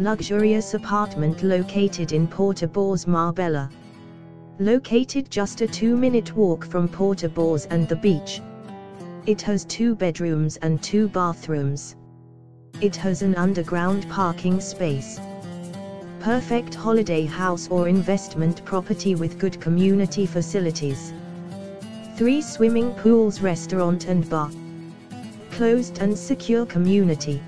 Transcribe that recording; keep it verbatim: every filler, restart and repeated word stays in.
luxurious apartment located in Puerto Banús, Marbella. Located just a two-minute walk from Puerto Banús and the beach. It has two bedrooms and two bathrooms. It has an underground parking space. Perfect holiday house or investment property with good community facilities. Three swimming pools, restaurant and bar. Closed and secure community.